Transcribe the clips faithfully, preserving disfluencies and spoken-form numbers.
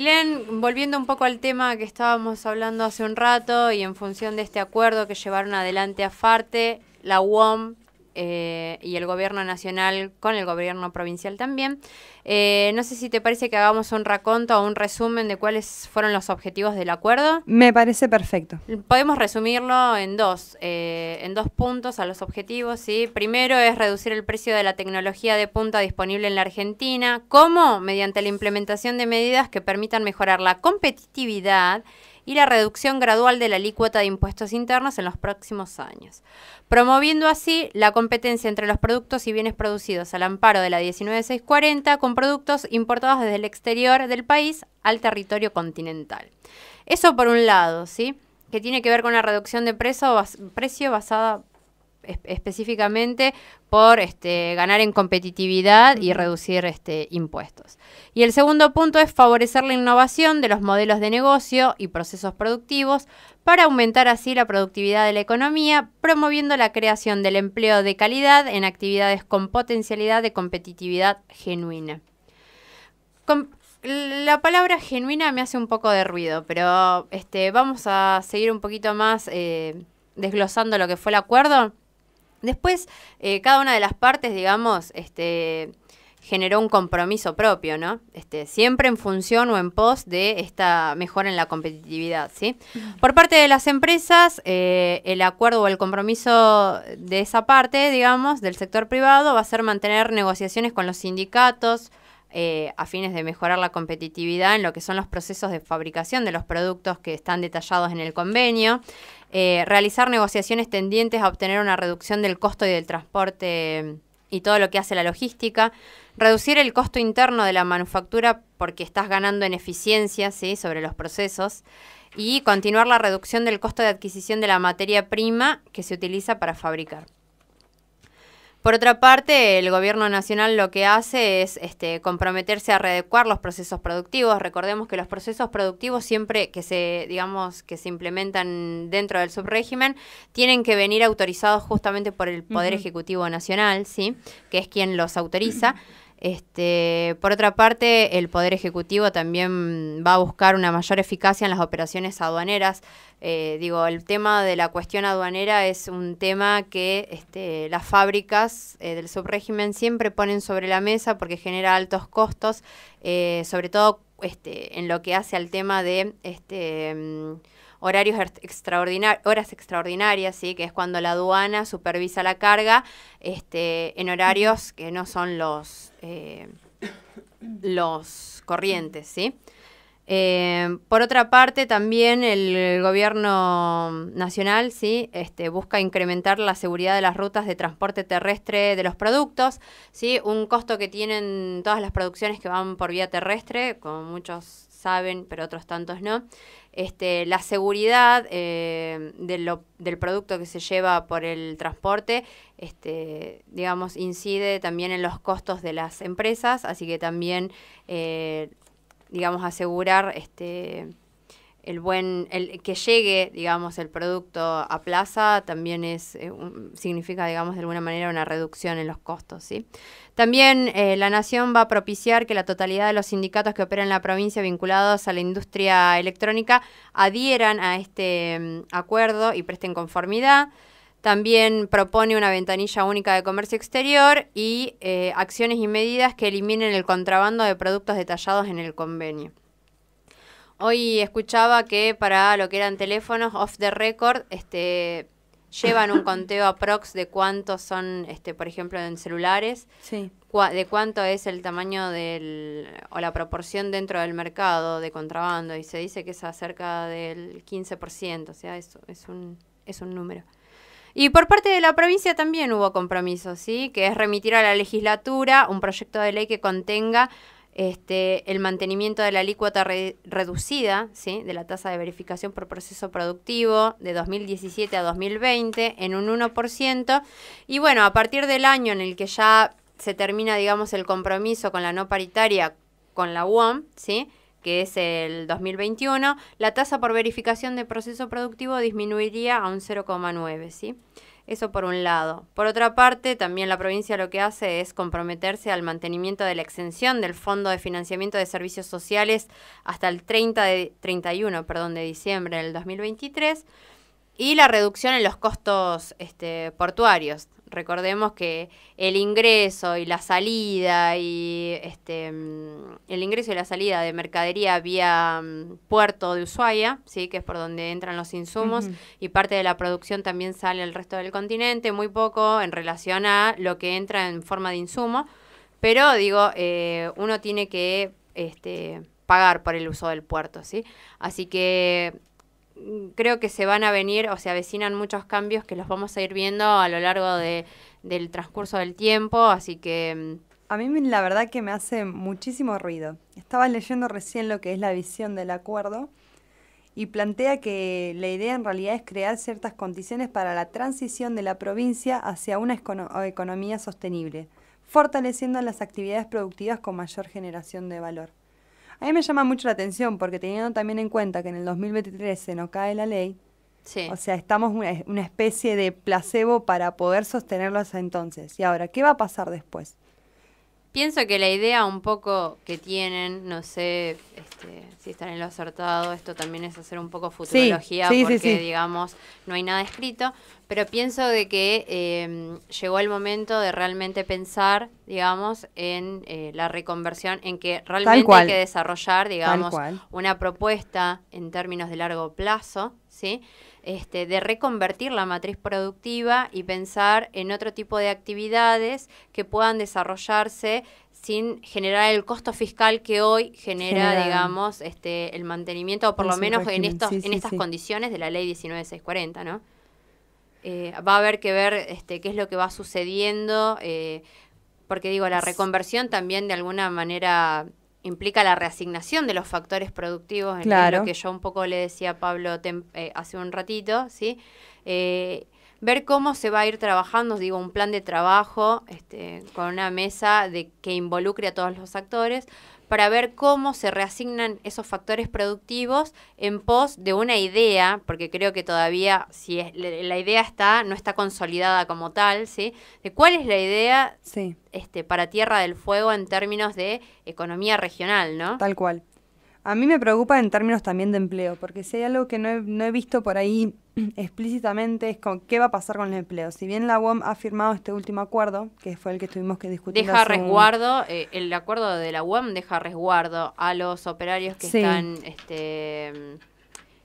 Gilén, volviendo un poco al tema que estábamos hablando hace un rato y en función de este acuerdo que llevaron adelante a Farte, la U O M eh, y el gobierno nacional con el gobierno provincial también, eh, no sé si te parece que hagamos un raconto o un resumen de cuáles fueron los objetivos del acuerdo. Me parece perfecto. Podemos resumirlo en dos, eh, en dos puntos a los objetivos, ¿sí? Primero es reducir el precio de la tecnología de punta disponible en la Argentina. ¿Cómo? Mediante la implementación de medidas que permitan mejorar la competitividad y la reducción gradual de la alícuota de impuestos internos en los próximos años, promoviendo así la competencia entre los productos y bienes producidos al amparo de la diecinueve seiscientos cuarenta con productos importados desde el exterior del país al territorio continental. Eso por un lado, ¿sí? Que tiene que ver con la reducción de precio, bas- precio basada específicamente por este, ganar en competitividad y reducir este, impuestos. Y el segundo punto es favorecer la innovación de los modelos de negocio y procesos productivos para aumentar así la productividad de la economía, promoviendo la creación del empleo de calidad en actividades con potencialidad de competitividad genuina. Con La palabra genuina me hace un poco de ruido, pero este, vamos a seguir un poquito más eh, desglosando lo que fue el acuerdo. Después, eh, cada una de las partes, digamos, este, generó un compromiso propio, ¿no? Este, siempre en función o en pos de esta mejora en la competitividad, ¿sí? Por parte de las empresas, eh, el acuerdo o el compromiso de esa parte, digamos, del sector privado, va a ser mantener negociaciones con los sindicatos eh, a fines de mejorar la competitividad en lo que son los procesos de fabricación de los productos que están detallados en el convenio. Eh, realizar negociaciones tendientes a obtener una reducción del costo y del transporte y todo lo que hace la logística, reducir el costo interno de la manufactura porque estás ganando en eficiencia, ¿sí?, sobre los procesos, y continuar la reducción del costo de adquisición de la materia prima que se utiliza para fabricar. Por otra parte, el gobierno nacional lo que hace es este, comprometerse a readecuar los procesos productivos. Recordemos que los procesos productivos siempre que se, digamos, que se implementan dentro del subrégimen tienen que venir autorizados justamente por el Poder Uh-huh. Ejecutivo Nacional, ¿sí?, que es quien los autoriza. Este, por otra parte, el Poder Ejecutivo también va a buscar una mayor eficacia en las operaciones aduaneras. Eh, digo, el tema de la cuestión aduanera es un tema que este, las fábricas eh, del subrégimen siempre ponen sobre la mesa porque genera altos costos, eh, sobre todo este, en lo que hace al tema de este, um, horarios extraordinar- horas extraordinarias, ¿sí?, que es cuando la aduana supervisa la carga este, en horarios que no son los, eh, los corrientes, ¿sí? Eh, por otra parte, también el, el gobierno nacional, ¿sí?, este, busca incrementar la seguridad de las rutas de transporte terrestre de los productos, ¿sí?, un costo que tienen todas las producciones que van por vía terrestre, como muchos saben, pero otros tantos no. Este, la seguridad eh, de lo, del producto que se lleva por el transporte, este, digamos, incide también en los costos de las empresas, así que también, eh, digamos, asegurar este, el buen, el, que llegue, digamos, el producto a plaza también es, eh, un, significa, digamos, de alguna manera una reducción en los costos, ¿sí? También eh, la Nación va a propiciar que la totalidad de los sindicatos que operan en la provincia vinculados a la industria electrónica adhieran a este mm, acuerdo y presten conformidad. También propone una ventanilla única de comercio exterior y eh, acciones y medidas que eliminen el contrabando de productos detallados en el convenio. Hoy escuchaba que para lo que eran teléfonos off the record este, llevan un conteo aprox de cuántos son, este, por ejemplo, en celulares, sí, cua de cuánto es el tamaño del, o la proporción dentro del mercado de contrabando, y se dice que es acerca del quince por ciento, o sea, es, es, un, es un número. Y por parte de la provincia también hubo compromisos, ¿sí?, que es remitir a la legislatura un proyecto de ley que contenga este, el mantenimiento de la alícuota re reducida, ¿sí?, de la tasa de verificación por proceso productivo de dos mil diecisiete a dos mil veinte en un uno por ciento. Y bueno, a partir del año en el que ya se termina, digamos, el compromiso con la no paritaria con la U O M, ¿sí?, que es el dos mil veintiuno, la tasa por verificación de proceso productivo disminuiría a un cero coma nueve, ¿sí? Eso por un lado. Por otra parte, también la provincia lo que hace es comprometerse al mantenimiento de la exención del Fondo de Financiamiento de Servicios Sociales hasta el treinta de, treinta y uno perdón, de diciembre del dos mil veintitrés y la reducción en los costos este, portuarios. Recordemos que el ingreso y la salida y este el ingreso y la salida de mercadería vía um, puerto de Ushuaia, sí, que es por donde entran los insumos, uh-huh. y parte de la producción también sale al resto del continente, muy poco en relación a lo que entra en forma de insumo, pero digo, eh, uno tiene que este pagar por el uso del puerto, sí. Así que creo que se van a venir o se avecinan muchos cambios que los vamos a ir viendo a lo largo de, del transcurso del tiempo, así que... A mí la verdad que me hace muchísimo ruido. Estaba leyendo recién lo que es la visión del acuerdo y plantea que la idea en realidad es crear ciertas condiciones para la transición de la provincia hacia una economía sostenible, fortaleciendo las actividades productivas con mayor generación de valor. A mí me llama mucho la atención porque teniendo también en cuenta que en el dos mil veintitrés se nos cae la ley, sí. o sea, estamos una, una especie de placebo para poder sostenerlo hasta entonces. Y ahora, ¿qué va a pasar después? Pienso que la idea un poco que tienen, no sé este, si están en lo acertado, esto también es hacer un poco futurología, sí, sí, porque, sí, sí. digamos, no hay nada escrito, pero pienso de que eh, llegó el momento de realmente pensar, digamos, en eh, la reconversión, en que realmente hay que desarrollar, digamos, una propuesta en términos de largo plazo, ¿sí? Este, de reconvertir la matriz productiva y pensar en otro tipo de actividades que puedan desarrollarse sin generar el costo fiscal que hoy genera, general. digamos, este, el mantenimiento, o por es lo menos régimen. en estos sí, en sí, estas sí. condiciones de la ley diecinueve seiscientos cuarenta, ¿no? Eh, va a haber que ver este, qué es lo que va sucediendo, eh, porque digo, la reconversión también de alguna manera implica la reasignación de los factores productivos, en claro. lo que yo un poco le decía a Pablo tem eh, hace un ratito, ¿sí? Eh, ver cómo se va a ir trabajando, digo, un plan de trabajo este, con una mesa de que involucre a todos los actores para ver cómo se reasignan esos factores productivos en pos de una idea, porque creo que todavía, si es, la idea está, no está consolidada como tal, ¿sí? De cuál es la idea sí. este, para Tierra del Fuego en términos de economía regional, ¿no? Tal cual. A mí me preocupa en términos también de empleo, porque si hay algo que no he, no he visto por ahí explícitamente es con qué va a pasar con el empleo. Si bien la U O M ha firmado este último acuerdo, que fue el que tuvimos que discutir. Deja resguardo, un... eh, el acuerdo de la U O M deja resguardo a los operarios que sí. están este,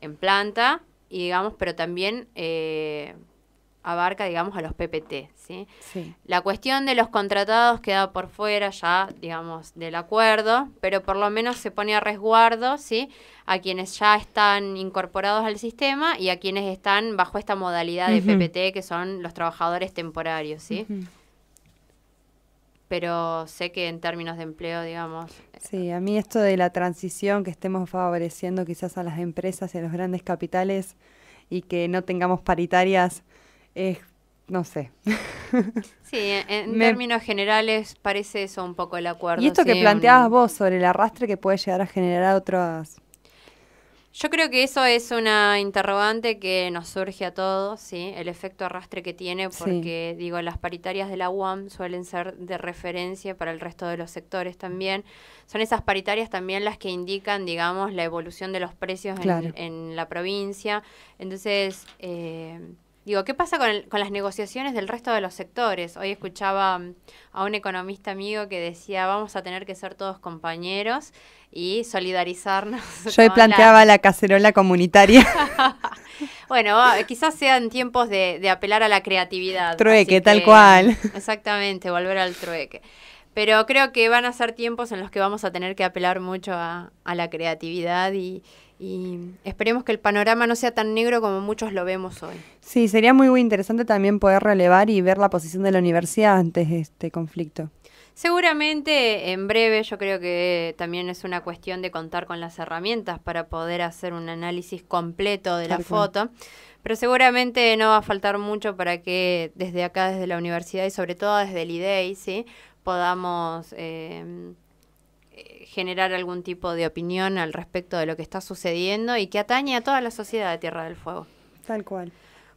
en planta, y digamos, pero también eh, abarca, digamos, a los P P T, ¿sí? Sí. La cuestión de los contratados queda por fuera ya, digamos, del acuerdo, pero por lo menos se pone a resguardo, ¿sí? A quienes ya están incorporados al sistema y a quienes están bajo esta modalidad de uh-huh. P P T, que son los trabajadores temporarios, ¿sí? Uh-huh. Pero sé que en términos de empleo, digamos... Sí, a mí esto de la transición, que estemos favoreciendo quizás a las empresas y a los grandes capitales y que no tengamos paritarias, eh, no sé. Sí, en, en Me... términos generales parece eso un poco el acuerdo. Y esto ¿sí? que planteabas vos sobre el arrastre que puede llegar a generar otras... Yo creo que eso es una interrogante que nos surge a todos, ¿sí? El efecto arrastre que tiene, porque, sí. digo, las paritarias de la U A M suelen ser de referencia para el resto de los sectores también. Son esas paritarias también las que indican, digamos, la evolución de los precios claro. en, en la provincia. Entonces, eh, digo, ¿qué pasa con, el, con las negociaciones del resto de los sectores? Hoy escuchaba a un economista amigo que decía, vamos a tener que ser todos compañeros y solidarizarnos. Yo planteaba la... la cacerola comunitaria. Bueno, quizás sean tiempos de, de apelar a la creatividad. Trueque, que, tal cual. Exactamente, volver al trueque. Pero creo que van a ser tiempos en los que vamos a tener que apelar mucho a, a la creatividad y, y esperemos que el panorama no sea tan negro como muchos lo vemos hoy. Sí, sería muy, muy interesante también poder relevar y ver la posición de la universidad antes de este conflicto. Seguramente en breve, yo creo que también es una cuestión de contar con las herramientas para poder hacer un análisis completo de la foto, pero seguramente no va a faltar mucho para que desde acá, desde la universidad y sobre todo desde el I D E I, ¿sí? podamos eh, generar algún tipo de opinión al respecto de lo que está sucediendo y que atañe a toda la sociedad de Tierra del Fuego. Tal cual.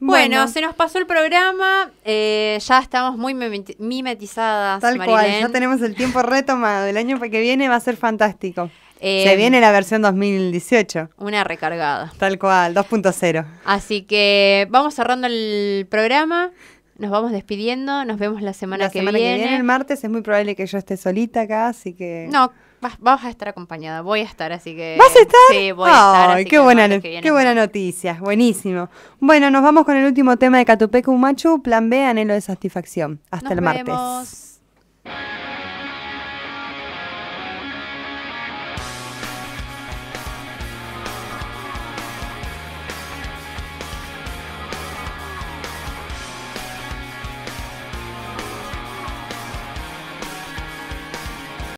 Bueno, bueno, se nos pasó el programa, eh, ya estamos muy mimetizadas, Tal Marilén. cual, ya tenemos el tiempo retomado, el año que viene va a ser fantástico. Eh, se viene la versión dos mil dieciocho. Una recargada. Tal cual, dos punto cero. Así que vamos cerrando el programa, nos vamos despidiendo, nos vemos la semana, la que, semana viene. que viene. El martes es muy probable que yo esté solita acá, así que... No, vas, vas a estar acompañada, voy a estar, así que... ¿Vas a estar? Sí, voy oh, a estar. Así qué, que buena, que viene, qué buena noticia, buenísimo. Bueno, nos vamos con el último tema de Catupecu Machu, Plan B, Anhelo de Satisfacción. Hasta nos el martes. Vemos.